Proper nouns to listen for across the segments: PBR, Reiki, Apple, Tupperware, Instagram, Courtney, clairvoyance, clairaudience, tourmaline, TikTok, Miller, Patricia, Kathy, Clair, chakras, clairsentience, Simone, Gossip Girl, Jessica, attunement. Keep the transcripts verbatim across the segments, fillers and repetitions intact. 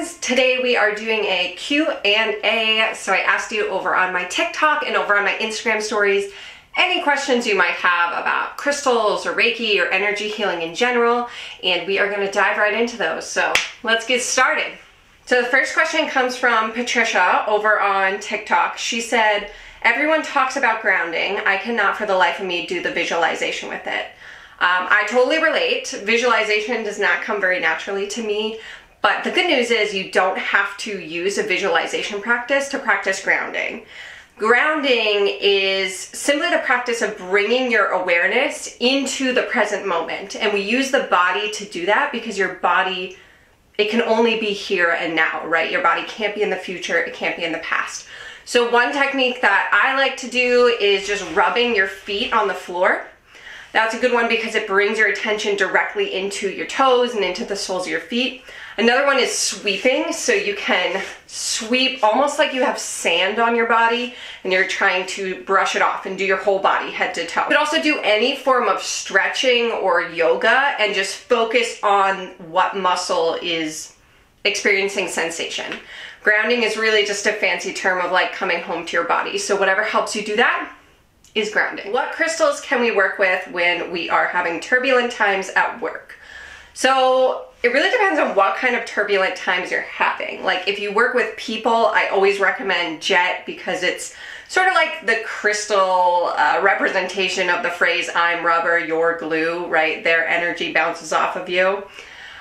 guys, today we are doing a Q and A. So I asked you over on my TikTok and over on my Instagram stories any questions you might have about crystals or Reiki or energy healing in general, and we are going to dive right into those. So let's get started. So the first question comes from Patricia over on TikTok. She said, everyone talks about grounding. I cannot for the life of me do the visualization with it. Um, I totally relate. Visualization does not come very naturally to me, but the good news is you don't have to use a visualization practice to practice grounding. Grounding is simply the practice of bringing your awareness into the present moment. And we use the body to do that because your body, it can only be here and now, right? Your body can't be in the future, it can't be in the past. So one technique that I like to do is just rubbing your feet on the floor. That's a good one because it brings your attention directly into your toes and into the soles of your feet. Another one is sweeping, so you can sweep almost like you have sand on your body and you're trying to brush it off and do your whole body head to toe. You could also do any form of stretching or yoga and just focus on what muscle is experiencing sensation. Grounding is really just a fancy term of like coming home to your body, so whatever helps you do that is grounding. What crystals can we work with when we are having turbulent times at work? So it really depends on what kind of turbulent times you're having. Like if you work with people, I always recommend jet because it's sort of like the crystal uh, representation of the phrase, I'm rubber, you're glue, right? Their energy bounces off of you.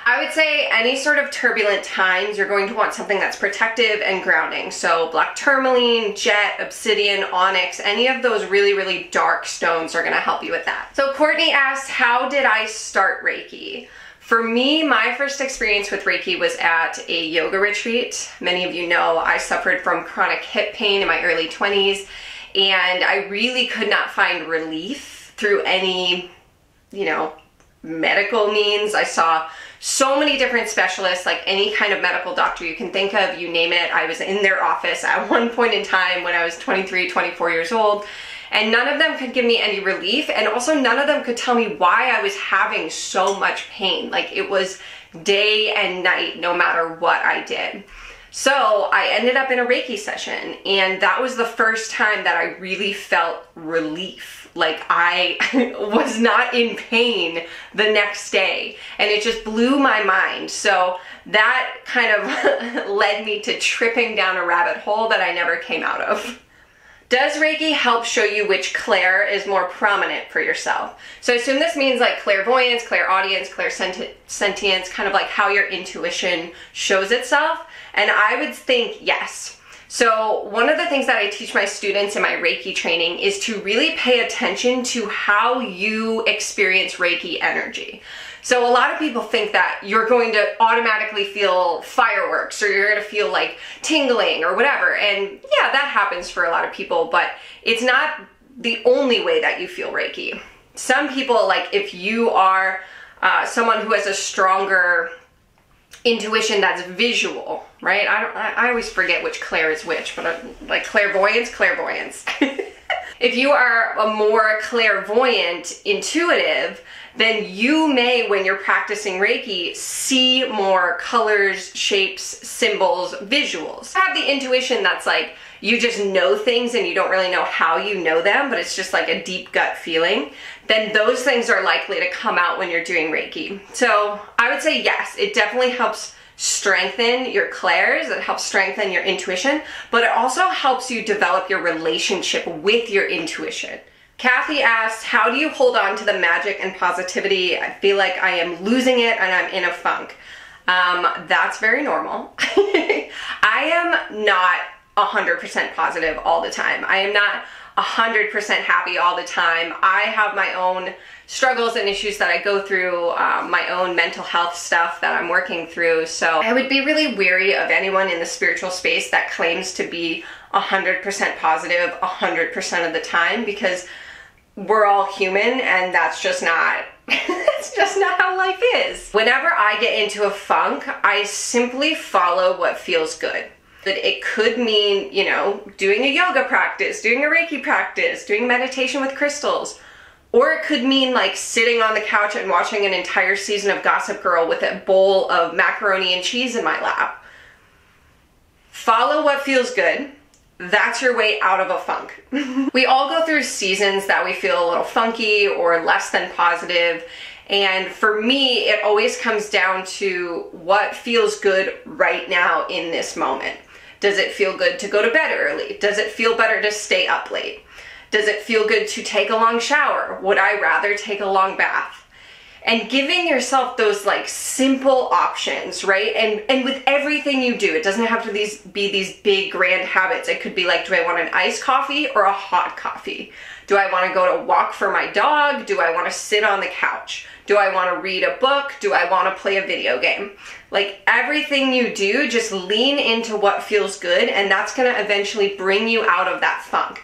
I would say any sort of turbulent times, you're going to want something that's protective and grounding. So black tourmaline, jet, obsidian, onyx, any of those really, really dark stones are going to help you with that. So Courtney asks, how did I start Reiki? For me, my first experience with Reiki was at a yoga retreat. Many of you know I suffered from chronic hip pain in my early twenties, and I really could not find relief through any, you know, medical means. I saw so many different specialists, like any kind of medical doctor you can think of, you name it. I was in their office at one point in time when I was twenty-three, twenty-four years old, and none of them could give me any relief, and also none of them could tell me why I was having so much pain. Like it was day and night no matter what I did. So I ended up in a Reiki session, and that was the first time that I really felt relief. Like I was not in pain the next day, and it just blew my mind. So that kind of led me to tripping down a rabbit hole that I never came out of. Does Reiki help show you which clair is more prominent for yourself? So I assume this means like clairvoyance, clairaudience, clairsentience, kind of like how your intuition shows itself. And I would think yes. So one of the things that I teach my students in my Reiki training is to really pay attention to how you experience Reiki energy. So a lot of people think that you're going to automatically feel fireworks or you're going to feel like tingling or whatever. And yeah, that happens for a lot of people, but it's not the only way that you feel Reiki. Some people, like if you are uh, someone who has a stronger intuition that's visual, right? I don't, I always forget which clair is which, but I'm like clairvoyance, clairvoyance. If you are a more clairvoyant, intuitive, then you may, when you're practicing Reiki, see more colors, shapes, symbols, visuals. Have the intuition that's like, you just know things and you don't really know how you know them, but it's just like a deep gut feeling, then those things are likely to come out when you're doing Reiki. So I would say yes, it definitely helps strengthen your clairs, it helps strengthen your intuition, but it also helps you develop your relationship with your intuition. Kathy asks, how do you hold on to the magic and positivity? I feel like I am losing it and I'm in a funk. Um, that's very normal. I am not one hundred percent positive all the time. I am not one hundred percent happy all the time. I have my own struggles and issues that I go through, uh, my own mental health stuff that I'm working through. So I would be really wary of anyone in the spiritual space that claims to be one hundred percent positive one hundred percent of the time, because we're all human and that's just not that's just not how life is. Whenever I get into a funk, I simply follow what feels good. But it could mean, you know, doing a yoga practice, doing a Reiki practice, doing meditation with crystals. Or it could mean like sitting on the couch and watching an entire season of Gossip Girl with a bowl of macaroni and cheese in my lap. Follow what feels good. That's your way out of a funk. We all go through seasons that we feel a little funky or less than positive. And for me, it always comes down to what feels good right now in this moment. Does it feel good to go to bed early? Does it feel better to stay up late? Does it feel good to take a long shower? Would I rather take a long bath? And giving yourself those like simple options, right? And and with everything you do, it doesn't have to these be these big grand habits. It could be like, do I want an iced coffee or a hot coffee? Do I want to go to walk for my dog? Do I want to sit on the couch? Do I want to read a book? Do I want to play a video game? Like everything you do, just lean into what feels good, and that's going to eventually bring you out of that funk.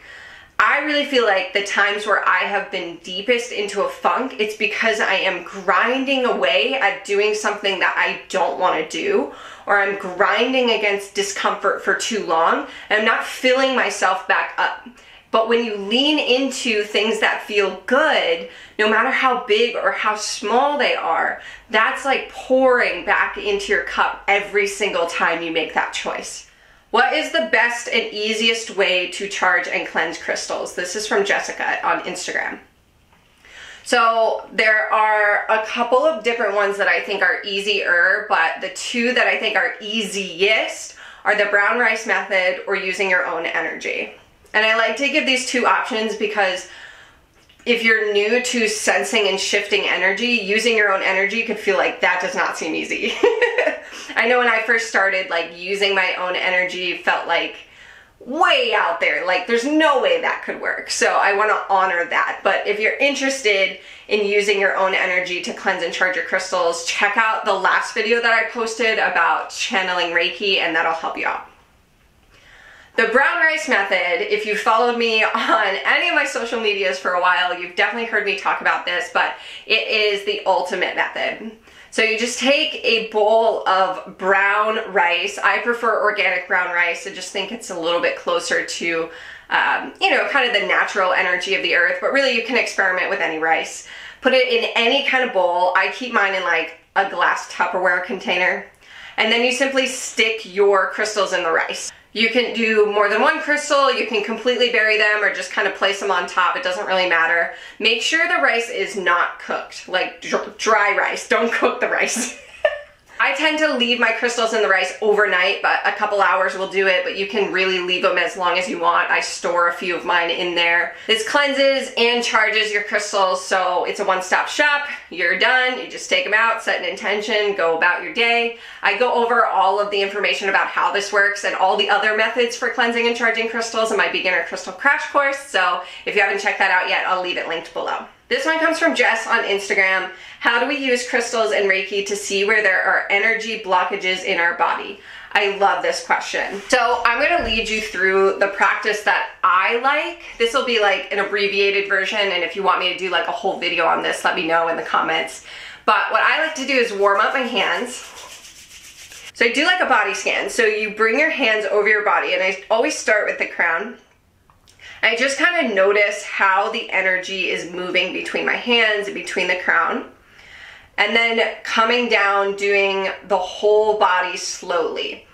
I really feel like the times where I have been deepest into a funk, it's because I am grinding away at doing something that I don't want to do, or I'm grinding against discomfort for too long, and I'm not filling myself back up. But when you lean into things that feel good, no matter how big or how small they are, that's like pouring back into your cup every single time you make that choice. What is the best and easiest way to charge and cleanse crystals? This is from Jessica on Instagram. So there are a couple of different ones that I think are easier, but the two that I think are easiest are the brown rice method or using your own energy. And I like to give these two options because if you're new to sensing and shifting energy, using your own energy could feel like that does not seem easy. I know when I first started, like using my own energy felt like way out there, like there's no way that could work. So I want to honor that. But if you're interested in using your own energy to cleanse and charge your crystals, check out the last video that I posted about channeling Reiki, and that'll help you out. The brown rice method, if you followed me on any of my social medias for a while, you've definitely heard me talk about this, but it is the ultimate method. So you just take a bowl of brown rice. I prefer organic brown rice. I just think it's a little bit closer to, um, you know, kind of the natural energy of the earth, but really you can experiment with any rice. Put it in any kind of bowl. I keep mine in like a glass Tupperware container. And then you simply stick your crystals in the rice. You can do more than one crystal, you can completely bury them or just kind of place them on top, it doesn't really matter. Make sure the rice is not cooked, like dry rice, don't cook the rice. I tend to leave my crystals in the rice overnight, but a couple hours will do it, but you can really leave them as long as you want. I store a few of mine in there. This cleanses and charges your crystals, so it's a one-stop shop. You're done, you just take them out, set an intention, go about your day. I go over all of the information about how this works and all the other methods for cleansing and charging crystals in my beginner crystal crash course, so if you haven't checked that out yet, I'll leave it linked below. This one comes from Jess on Instagram. How do we use crystals and Reiki to see where there are energy blockages in our body? I love this question. So I'm going to lead you through the practice that I like. This will be like an abbreviated version, and if you want me to do like a whole video on this, let me know in the comments. But what I like to do is warm up my hands. So I do like a body scan. So you bring your hands over your body, and I always start with the crown. I just kind of notice how the energy is moving between my hands and between the crown. And then coming down, doing the whole body slowly.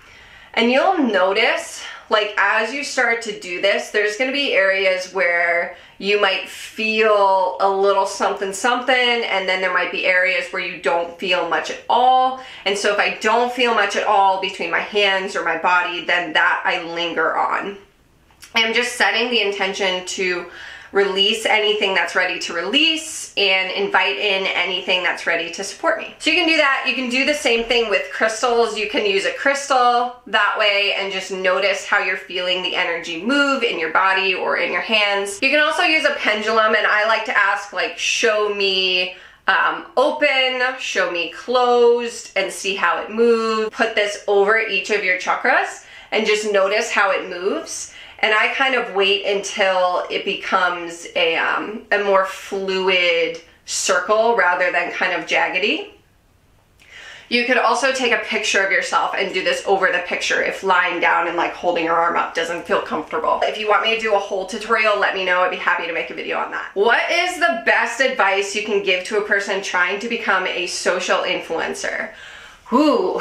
And you'll notice, like as you start to do this, there's going to be areas where you might feel a little something something, and then there might be areas where you don't feel much at all. And so if I don't feel much at all between my hands or my body, then that I linger on. I'm just setting the intention to release anything that's ready to release and invite in anything that's ready to support me. So you can do that. You can do the same thing with crystals. You can use a crystal that way and just notice how you're feeling the energy move in your body or in your hands. You can also use a pendulum, and I like to ask like, show me um, open, show me closed, and see how it moves. Put this over each of your chakras and just notice how it moves. And I kind of wait until it becomes a, um, a more fluid circle rather than kind of jaggedy. You could also take a picture of yourself and do this over the picture if lying down and like holding your arm up doesn't feel comfortable. If you want me to do a whole tutorial, let me know. I'd be happy to make a video on that. What is the best advice you can give to a person trying to become a social influencer? Ooh.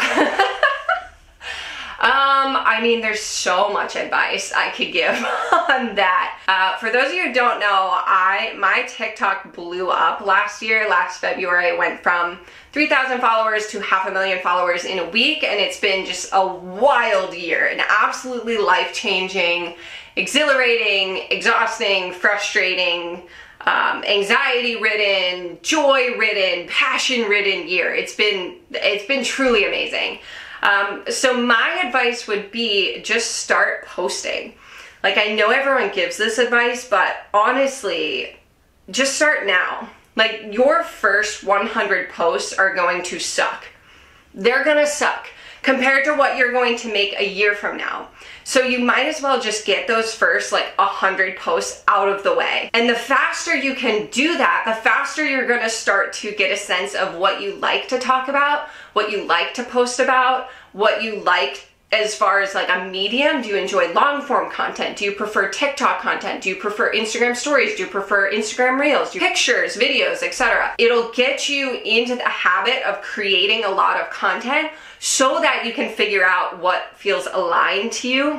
Um, I mean, there's so much advice I could give on that. Uh, for those of you who don't know, I my TikTok blew up last year. Last February, it went from three thousand followers to half a million followers in a week, and it's been just a wild year, an absolutely life-changing, exhilarating, exhausting, frustrating, um, anxiety-ridden, joy-ridden, passion-ridden year. It's been, it's been truly amazing. Um, so my advice would be just start posting. Like, I know everyone gives this advice, but honestly, just start now. Like, your first one hundred posts are going to suck. They're gonna suck compared to what you're going to make a year from now. So you might as well just get those first like one hundred posts out of the way. And the faster you can do that, the faster you're gonna start to get a sense of what you like to talk about, what you like to post about, what you like as far as like a medium. Do you enjoy long form content? Do you prefer TikTok content? Do you prefer Instagram stories? Do you prefer Instagram reels? Do you pictures, videos, et cetera? It'll get you into the habit of creating a lot of content so that you can figure out what feels aligned to you,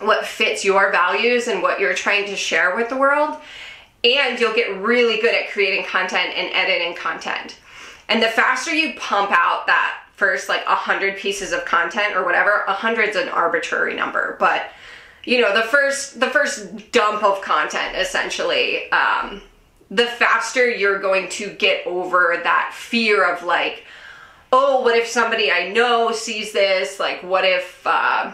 what fits your values and what you're trying to share with the world. And you'll get really good at creating content and editing content. And the faster you pump out that first like one hundred pieces of content or whatever, one hundred's an arbitrary number, but you know, the first the first dump of content essentially, um, the faster you're going to get over that fear of like, oh, what if somebody I know sees this? Like, what if, uh,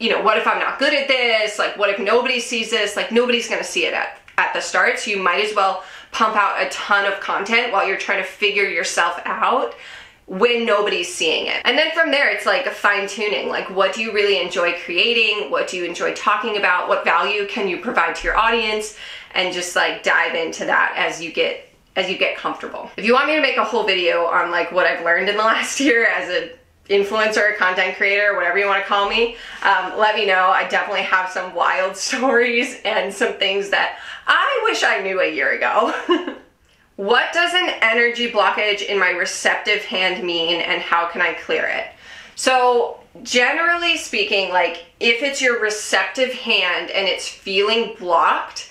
you know, what if I'm not good at this? Like, what if nobody sees this? Like, nobody's gonna see it at, at the start, so you might as well pump out a ton of content while you're trying to figure yourself out when nobody's seeing it. And then from there, it's like a fine tuning. Like, what do you really enjoy creating? What do you enjoy talking about? What value can you provide to your audience? And just like dive into that as you get as you get comfortable. If you want me to make a whole video on like what I've learned in the last year as an influencer, content creator, whatever you want to call me, um, let me know. I definitely have some wild stories and some things that I wish I knew a year ago. What does an energy blockage in my receptive hand mean, and how can I clear it? So generally speaking, like if it's your receptive hand and it's feeling blocked,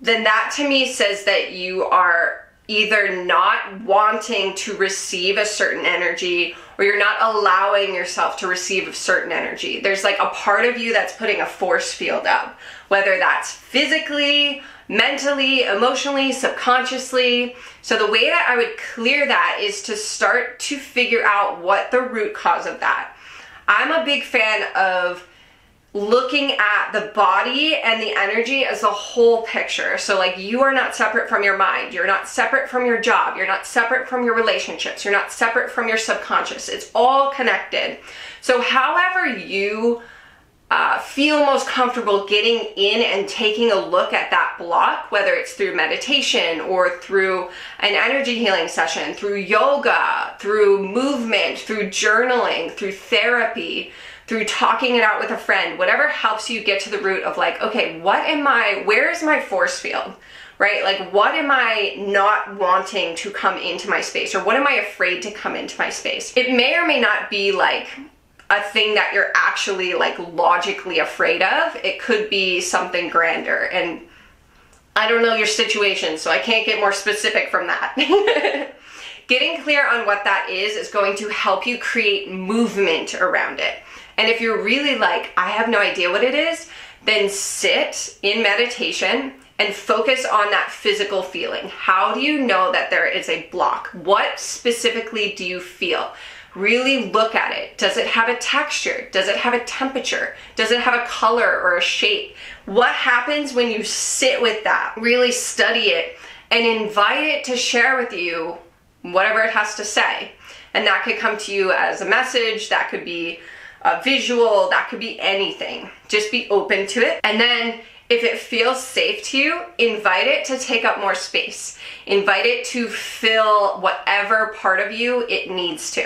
then that to me says that you are either not wanting to receive a certain energy or you're not allowing yourself to receive a certain energy. There's like a part of you that's putting a force field up, whether that's physically, mentally, emotionally, subconsciously. So the way that I would clear that is to start to figure out what the root cause of that. I'm a big fan of looking at the body and the energy as a whole picture. So like, you are not separate from your mind. You're not separate from your job. You're not separate from your relationships. You're not separate from your subconscious. It's all connected. So however you Uh, feel most comfortable getting in and taking a look at that block, whether it's through meditation or through an energy healing session, through yoga, through movement, through journaling, through therapy, through talking it out with a friend, whatever helps you get to the root of like, okay, what am I, where is my force field, right? Like, what am I not wanting to come into my space, or what am I afraid to come into my space? It may or may not be like a thing that you're actually like logically afraid of. It could be something grander, and I don't know your situation, so I can't get more specific from that. Getting clear on what that is is going to help you create movement around it. And if you're really like, I have no idea what it is, then sit in meditation and focus on that physical feeling. How do you know that there is a block? What specifically do you feel? Really look at it. Does it have a texture? Does it have a temperature? Does it have a color or a shape? What happens when you sit with that? Really study it and invite it to share with you whatever it has to say. And that could come to you as a message, that could be a visual, that could be anything. Just be open to it. And then if it feels safe to you, invite it to take up more space. Invite it to fill whatever part of you it needs to,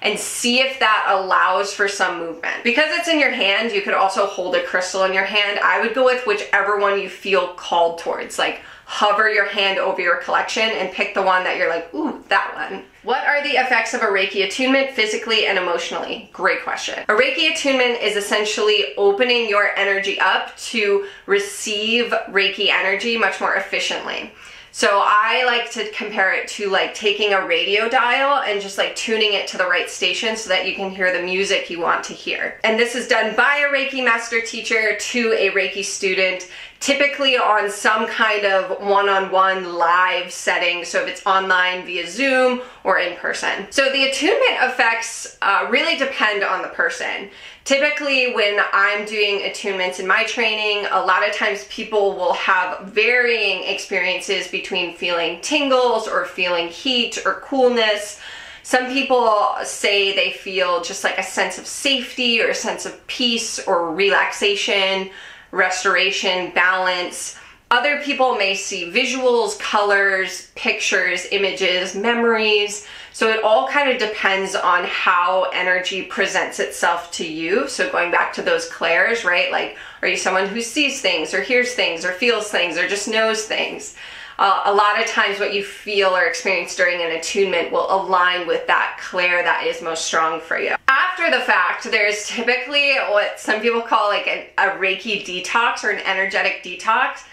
and see if that allows for some movement. Because it's in your hand, you could also hold a crystal in your hand. I would go with whichever one you feel called towards. Like, hover your hand over your collection and pick the one that you're like, ooh, that one. What are the effects of a Reiki attunement physically and emotionally? Great question. A Reiki attunement is essentially opening your energy up to receive Reiki energy much more efficiently. So I like to compare it to like taking a radio dial and just like tuning it to the right station so that you can hear the music you want to hear. And this is done by a Reiki master teacher to a Reiki student, typically on some kind of one-on-one live setting. So if it's online via Zoom or in person. So the attunement effects uh, really depend on the person. Typically when I'm doing attunements in my training, a lot of times people will have varying experiences between feeling tingles or feeling heat or coolness. Some people say they feel just like a sense of safety or a sense of peace or relaxation, restoration, balance. Other people may see visuals, colors, pictures, images, memories. So it all kind of depends on how energy presents itself to you. So going back to those clairs, right? Like, are you someone who sees things or hears things or feels things or just knows things? Uh, a lot of times what you feel or experience during an attunement will align with that clair that is most strong for you. After the fact, there's typically what some people call like an, a Reiki detox or an energetic detox.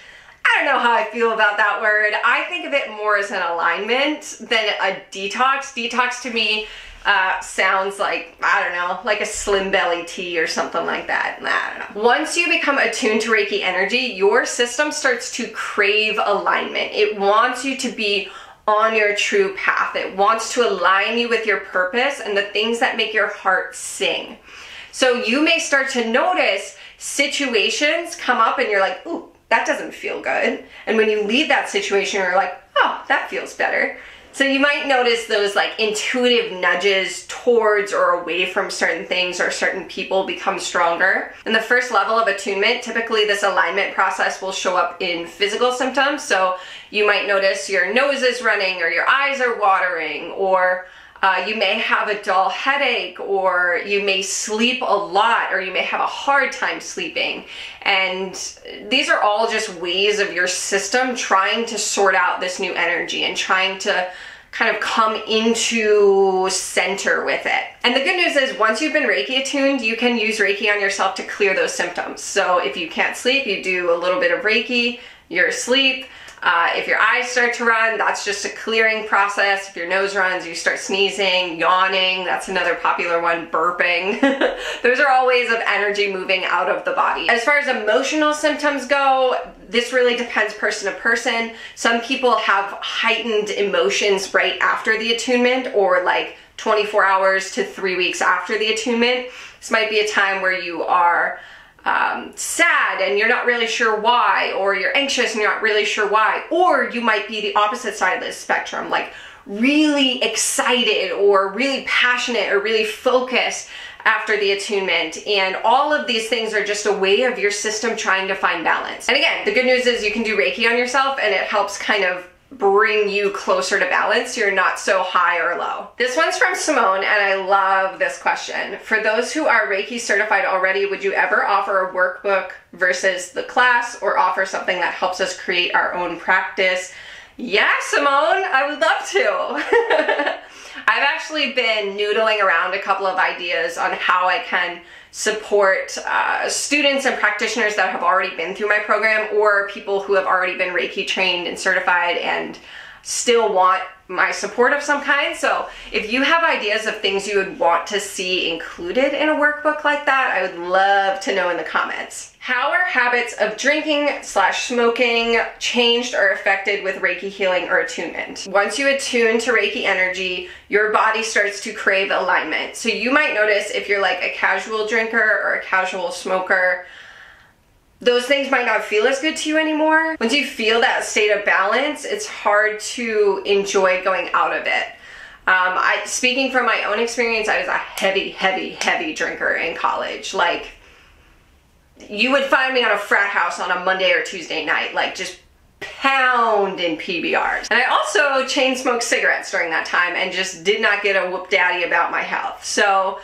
I don't know how I feel about that word. I think of it more as an alignment than a detox. Detox to me uh, sounds like, I don't know, like a Slim Belly tea or something like that. I don't know. Once you become attuned to Reiki energy, your system starts to crave alignment. It wants you to be on your true path. It wants to align you with your purpose and the things that make your heart sing. So you may start to notice situations come up and you're like, ooh, that doesn't feel good. And when you leave that situation, you're like, oh, that feels better. So you might notice those like intuitive nudges towards or away from certain things or certain people become stronger. In the first level of attunement, typically this alignment process will show up in physical symptoms. So you might notice your nose is running or your eyes are watering, or uh, you may have a dull headache, or you may sleep a lot, or you may have a hard time sleeping. And these are all just ways of your system trying to sort out this new energy and trying to kind of come into center with it. And the good news is once you've been Reiki attuned, you can use Reiki on yourself to clear those symptoms. So if you can't sleep, you do a little bit of Reiki, you're asleep. Uh, if your eyes start to run, that's just a clearing process. If your nose runs, you start sneezing, yawning, that's another popular one, burping. Those are all ways of energy moving out of the body. As far as emotional symptoms go, this really depends person to person. Some people have heightened emotions right after the attunement, or like twenty-four hours to three weeks after the attunement. This might be a time where you are Um, sad and you're not really sure why, or you're anxious and you're not really sure why, or you might be the opposite side of the spectrum, like really excited or really passionate or really focused after the attunement. And all of these things are just a way of your system trying to find balance. And again, the good news is you can do Reiki on yourself and it helps kind of bring you closer to balance. You're not so high or low. This one's from Simone, and I love this question. For those who are Reiki certified already, would you ever offer a workbook versus the class, or offer something that helps us create our own practice? Yeah, Simone, I would love to. I've actually been noodling around a couple of ideas on how I can support uh, students and practitioners that have already been through my program, or people who have already been Reiki trained and certified and still want my support of some kind. So if you have ideas of things you would want to see included in a workbook like that, I would love to know in the comments. How are habits of drinking slash smoking changed or affected with Reiki healing or attunement? Once you attune to Reiki energy, your body starts to crave alignment. So you might notice if you're like a casual drinker or a casual smoker, those things might not feel as good to you anymore. Once you feel that state of balance, it's hard to enjoy going out of it. Um, I, speaking from my own experience, I was a heavy, heavy, heavy drinker in college. Like, you would find me on a frat house on a Monday or Tuesday night, like just pounding P B Rs. And I also chain smoked cigarettes during that time and just did not get a whoop daddy about my health. So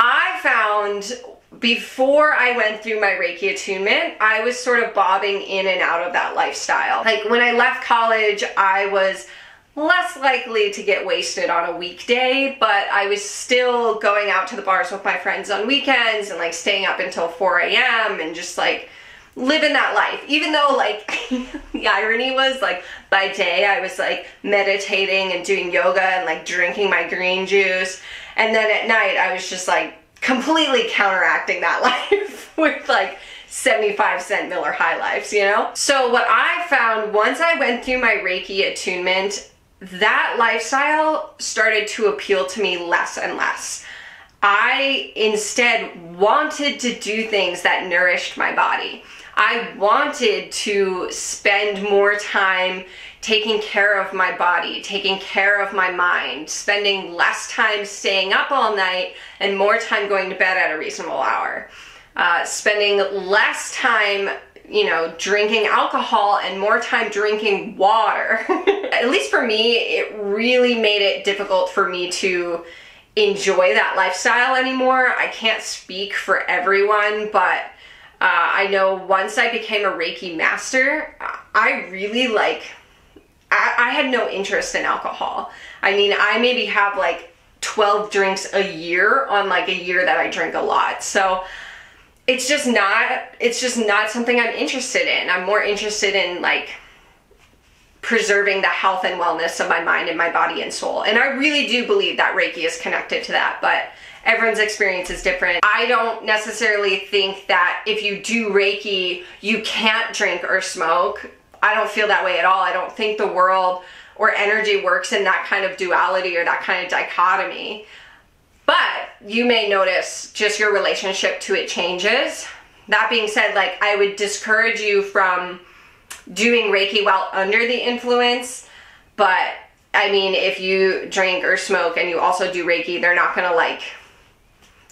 I found before I went through my Reiki attunement, I was sort of bobbing in and out of that lifestyle. Like when I left college, I was less likely to get wasted on a weekday, but I was still going out to the bars with my friends on weekends and like staying up until four A M and just like living that life. Even though like the irony was like by day I was like meditating and doing yoga and like drinking my green juice, and then at night I was just like completely counteracting that life with like seventy-five cent Miller high lifes, you know? So what I found once I went through my Reiki attunement, that lifestyle started to appeal to me less and less. I instead wanted to do things that nourished my body. I wanted to spend more time taking care of my body, taking care of my mind, spending less time staying up all night and more time going to bed at a reasonable hour. Uh, spending less time, you know, drinking alcohol and more time drinking water. At least for me, it really made it difficult for me to enjoy that lifestyle anymore. I can't speak for everyone, but uh, I know once I became a Reiki master, I really like, I, I had no interest in alcohol. I mean, I maybe have like twelve drinks a year on like a year that I drink a lot. So it's just not, it's just not something I'm interested in. I'm more interested in like preserving the health and wellness of my mind and my body and soul. And I really do believe that Reiki is connected to that, but everyone's experience is different. I don't necessarily think that if you do Reiki, you can't drink or smoke. I don't feel that way at all. I don't think the world or energy works in that kind of duality or that kind of dichotomy. But you may notice just your relationship to it changes. That being said, like I would discourage you from doing Reiki while under the influence, but I mean, if you drink or smoke and you also do Reiki, they're not gonna like,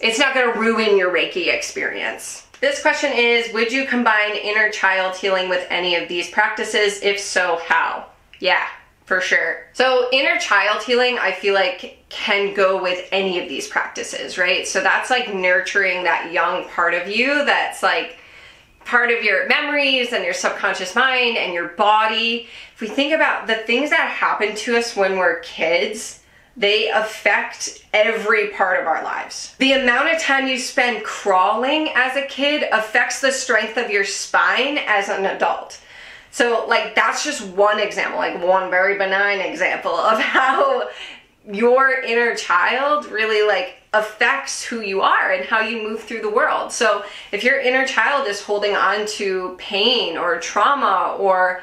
it's not gonna ruin your Reiki experience. This question is, would you combine inner child healing with any of these practices? If so, how? Yeah, for sure. So inner child healing, I feel like can go with any of these practices, right? So that's like nurturing that young part of you that's like part of your memories and your subconscious mind and your body. If we think about the things that happen to us when we're kids, they affect every part of our lives. The amount of time you spend crawling as a kid affects the strength of your spine as an adult. So like that's just one example, like one very benign example of how your inner child really like affects who you are and how you move through the world. So if your inner child is holding on to pain or trauma or,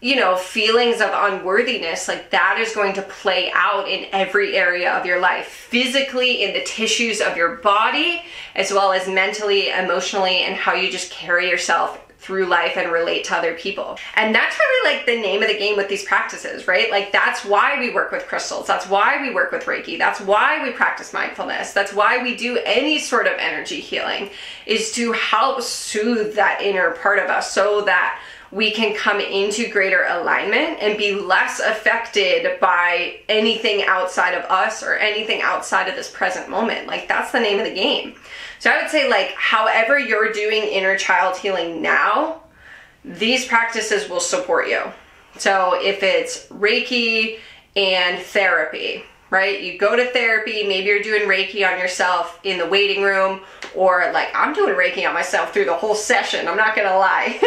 you know, feelings of unworthiness, like that is going to play out in every area of your life, physically in the tissues of your body, as well as mentally, emotionally, and how you just carry yourself through life and relate to other people. And that's really like the name of the game with these practices, right? Like that's why we work with crystals. That's why we work with Reiki. That's why we practice mindfulness. That's why we do any sort of energy healing, is to help soothe that inner part of us so that we can come into greater alignment and be less affected by anything outside of us or anything outside of this present moment. Like that's the name of the game. So I would say like, however you're doing inner child healing now, these practices will support you. So if it's Reiki and therapy, right? You go to therapy, maybe you're doing Reiki on yourself in the waiting room, or like I'm doing Reiki on myself through the whole session, I'm not gonna lie.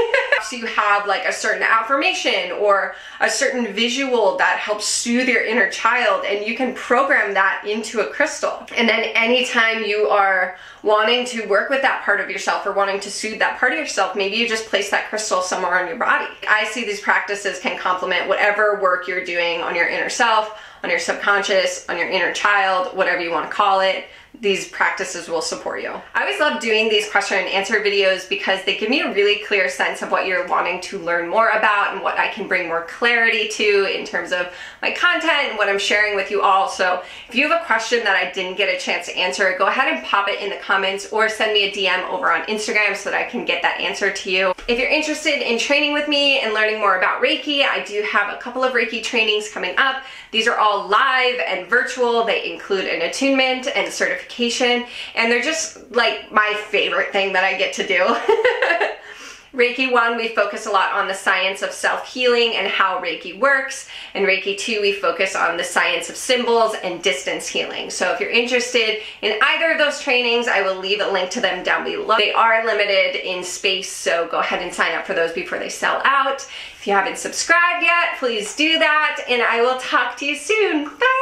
So you have like a certain affirmation or a certain visual that helps soothe your inner child, and you can program that into a crystal. And then anytime you are wanting to work with that part of yourself or wanting to soothe that part of yourself, maybe you just place that crystal somewhere on your body. I see these practices can complement whatever work you're doing on your inner self, on your subconscious, on your inner child, whatever you want to call it. These practices will support you. I always love doing these question and answer videos because they give me a really clear sense of what you're wanting to learn more about and what I can bring more clarity to in terms of my content and what I'm sharing with you all. So if you have a question that I didn't get a chance to answer, go ahead and pop it in the comments or send me a D M over on Instagram so that I can get that answer to you. If you're interested in training with me and learning more about Reiki, I do have a couple of Reiki trainings coming up. These are all live and virtual. They include an attunement and certification clarification, and they're just like my favorite thing that I get to do. Reiki one, we focus a lot on the science of self-healing and how Reiki works. And Reiki two, we focus on the science of symbols and distance healing. So if you're interested in either of those trainings, I will leave a link to them down below. They are limited in space, so go ahead and sign up for those before they sell out. If you haven't subscribed yet, please do that, and I will talk to you soon. Bye!